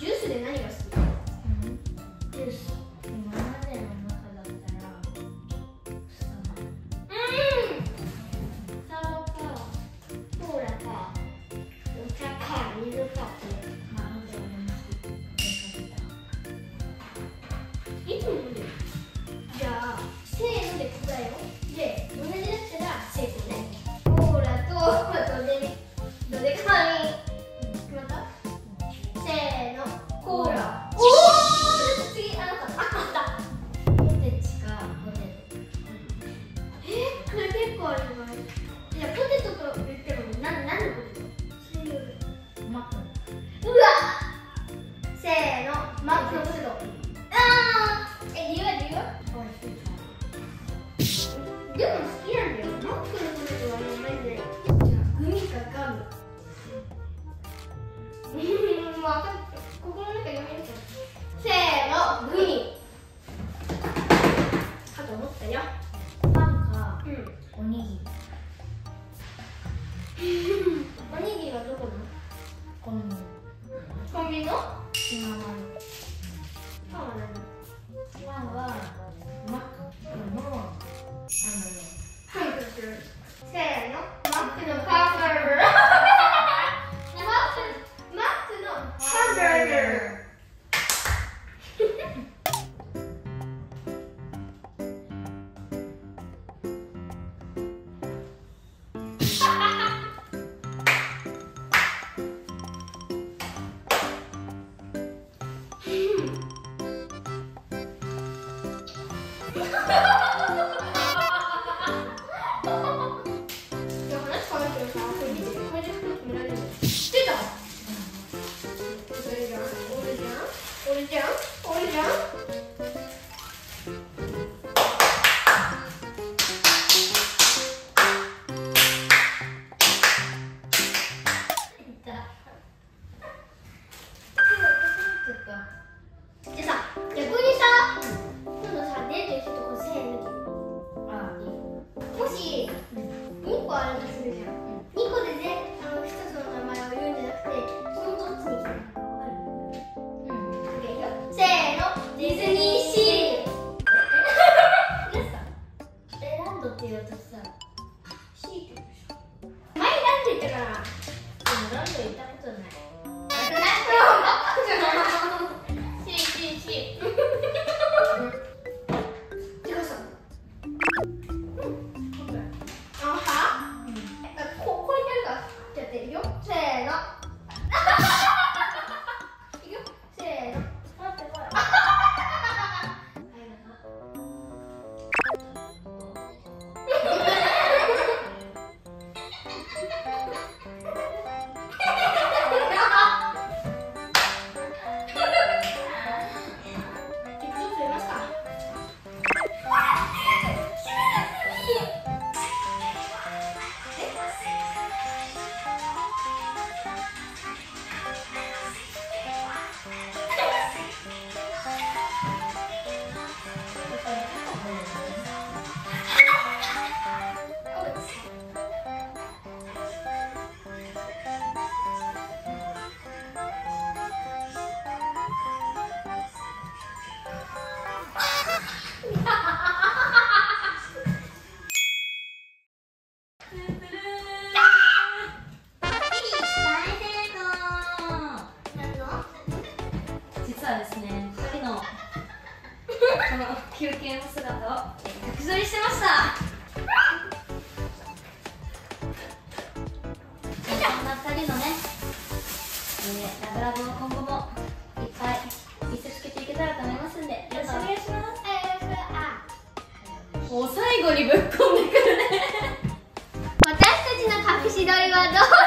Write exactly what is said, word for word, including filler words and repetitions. ジュースで何が好き？ジュース。今までの中だったらサワーかコーラかお茶か水かっていつも飲んでる。じゃあせーので答えを。で同じだったら成功ね。コーラとどでどでかい。最後にぶっこんでくるね。私たちの隠し撮りはどう